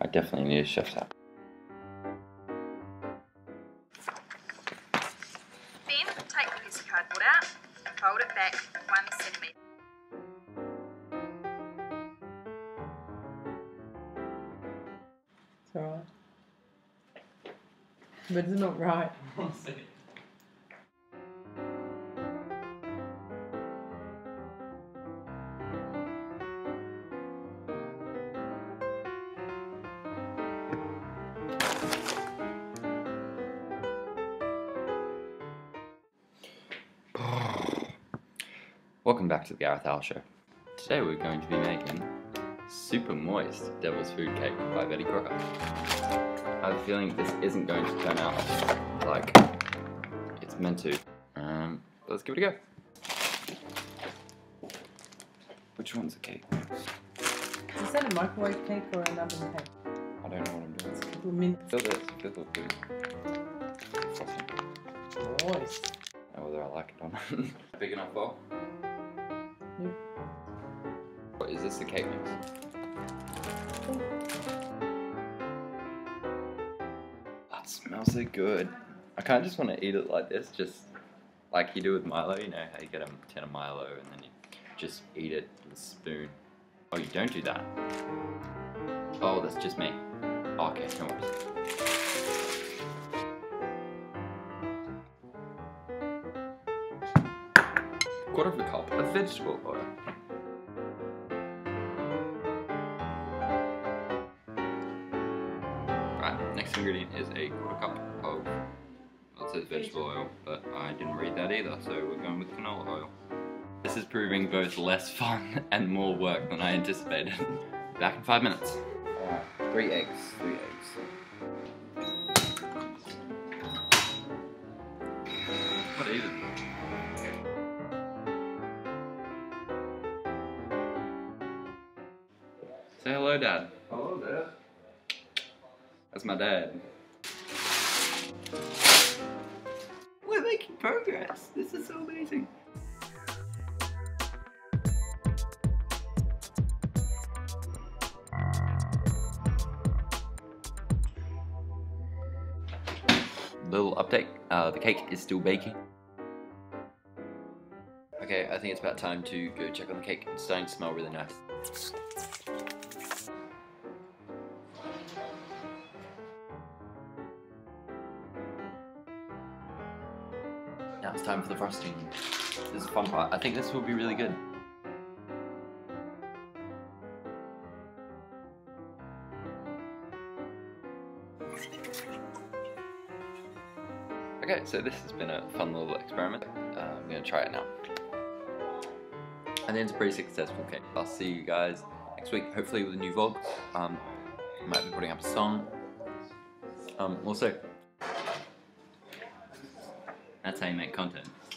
I definitely need to shift that. Then take the piece of cardboard out and fold it back 1 centimetre. It's alright. But it's not right. Welcome back to the Gareth Howell Show. Today we're going to be making super moist devil's food cake by Betty Crocker. I have a feeling this isn't going to turn out like it's meant to. Let's give it a go. Which one's the cake? Is that a microwave cake or an oven cake? I don't know what I'm doing. It's a couple of minutes. Feel this, feel the food. Moist. I don't know whether I like it or not. Big enough bowl? Yep. What, is this the cake mix? Oh. That smells so good. I kind of just want to eat it like this, just like you do with Milo. You know how you get a tin of Milo and then you just eat it with a spoon. Oh, you don't do that? Oh, that's just me. Oh, okay, no worries. Quarter of a cup of vegetable oil. Right, next ingredient is a quarter cup of, well, it says vegetable oil, but I didn't read that either, so we're going with canola oil. This is proving both less fun and more work than I anticipated. Back in 5 minutes. 3 eggs. What is it? Say hello, Dad. Hello, Dad. That's my dad. We're making progress. This is so amazing. Little update. The cake is still baking. Okay, I think it's about time to go check on the cake. It's starting to smell really nice. Now it's time for the frosting. This is the fun part. I think this will be really good. Okay, so this has been a fun little experiment. I'm going to try it now. And then it's a pretty successful cake. I'll see you guys next week, hopefully with a new vlog. I might be putting up a song. Also, that's how you make content.